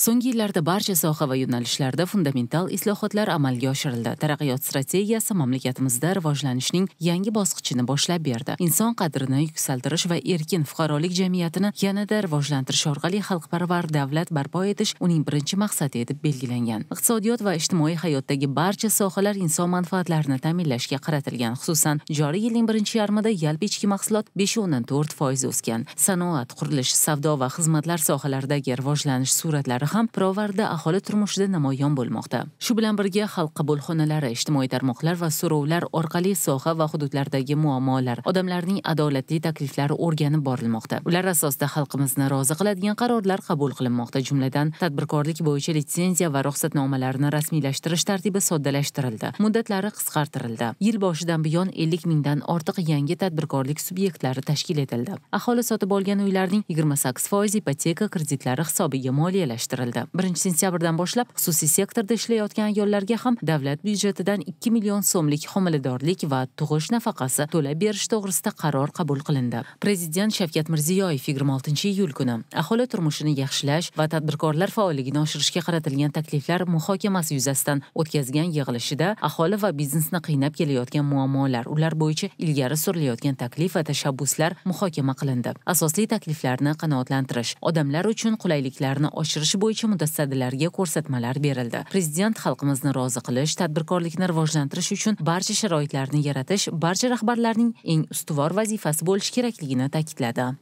So'nggi yillarda barcha soha va yo'nalishlarda fundamental islohotlar amalga oshirildi. Taraqqiyot strategiyasi mamlakatimizda rivojlanishning yangi bosqichini boshlab berdi. Inson qadrini yuksaltirish va erkin fuqarolik jamiyatini yanada rivojlantirish orqali xalqparvar davlat barpo etish uning birinchi maqsadi etib belgilangan. Iqtisodiyot va ijtimoiy hayotdagi barcha sohalar inson manfaatlarini ta'minlashga qaratilgan. Xususan, joriy yilning birinchi yarmida yalpi ichki mahsulot 5.4% o'sgan. Sanoat, qurilish, savdo va xizmatlar sohalaridagi rivojlanish suratlari ham pirovardida aholi turmushida namoyon bo'lmoqda. Shu bilan birga xalq qabulxonalari, ijtimoiy tarmoqlar va so'rovlar orqali soha va hududlardagi muammolar, odamlarning adolatli takliflari o'rganib borilmoqda. Ular asosida xalqimizni rozi qiladigan qarorlar qabul qilinmoqda. Jumladan, tadbirkorlik bo'yicha litsenziya va ruxsatnomalarni rasmiylashtirish tartibi soddalashtirildi, muddatlari qisqartirildi. Yil boshidan buyon 50 mingdan ortiq yangi tadbirkorlik subyektlari tashkil etildi. Aholi sotib olgan uylarning 28% ipoteka kreditlari hisobiga moliyalashtirildi. 1 sentyabrdan boshlab xususiy sektorda ishlayotgan ayollarga ham davlat byudjetidan 2 million so'mlik homiladorlik va tug'ish nafaqasi to'lab berish to'g'risida qaror qabul qilindi. Prezident Shavkat Mirziyoyev 26-iyul kuni aholi turmushini yaxshilash va tadbirkorlar faolligini oshirishga qaratilgan takliflar muhokamasi yuzasidan o'tkazgan yig'ilishida aholi va biznesni qiynab kelayotgan muammolar, ular bo'yicha ilgari surilayotgan taklif va tashabbuslar muhokama qilindi. Asosli takliflarni qanoatlantirish, odamlar uchun qulayliklarni oshirish bo'yicha mutasaddilarga ko'rsatmalar berildi. Prezident xalqimizni rozi qilish, tadbirkorlikni rivojlantirish uchun barcha sharoitlarni yaratish, barcha rahbarlarning eng ustuvor vazifasi bo'lishi kerakligini ta'kidladi.